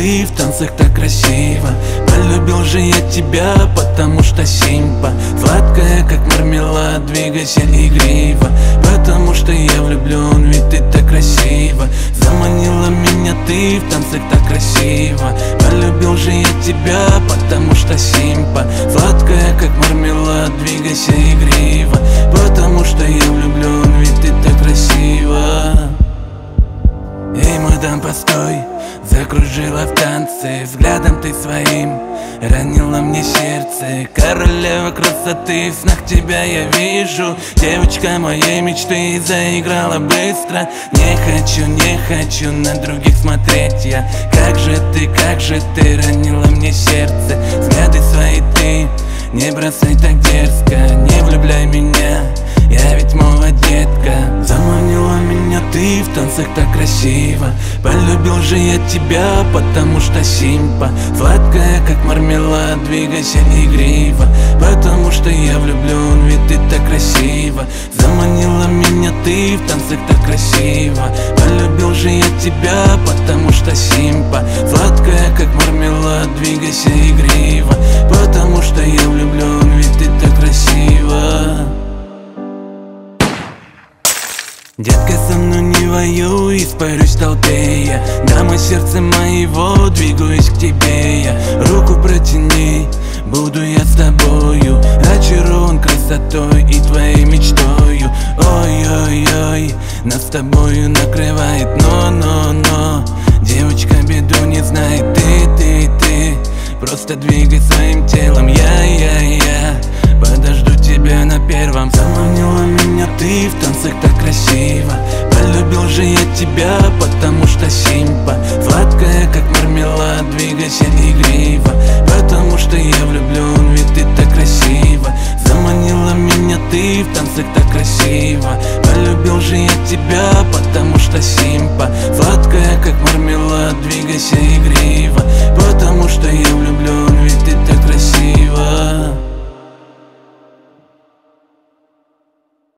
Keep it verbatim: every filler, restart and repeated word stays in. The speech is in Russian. ты в танцах так красиво. Полюбил же я тебя, потому что симпа. Сладкая, как мармелад, двигайся игриво, потому что я влюблен, ведь ты так красиво. Заманила меня ты в танцах так красиво. Полюбил же я тебя, потому что симпа. Сладкая, как мармелад, двигайся игриво, потому что я влюблен, ведь ты так красиво. Эй, мадам, постой, закружила в танце, взглядом ты своим ранила мне сердце. Королева красоты, в снах тебя я вижу, девочка моей мечты заиграла быстро. Не хочу, не хочу на других смотреть я, как же ты, как же ты ранила мне сердце. Взгляды свои ты не бросай так дерзко, не влюбляй меня, я ведь молодетка. Заманила меня ты в танцах так красиво, полюбил же я тебя, потому что симпа. Сладкая, как мармелад, двигайся игриво, потому что я влюблен, ведь ты так красиво. Заманила меня ты в танцах так красиво, полюбил же я тебя, потому что симпа. Сладкая, как мармелад, двигайся игриво, потому что я влюблен, ведь ты так красиво. Детка, со мной не воюй, испарюсь в толпе я. Дама сердца моего, двигаюсь к тебе я. Руку протяни, буду я с тобою, очарован красотой и твоей мечтою. Ой-ой-ой, нас с тобою накрывает, но-но-но. Девочка беду не знает, ты-ты-ты просто двигай своим телом, я-я-я. Подожду тебя на первом. Заманила меня ты в танцах так красиво, полюбил же я тебя, потому что симпа. Сладкая, как мармелад, двигайся игриво, потому что я влюблен, ведь ты так красиво. Заманила меня ты в танцах так красиво, полюбил же я тебя, потому что симпа. Сладкая, как мармелад,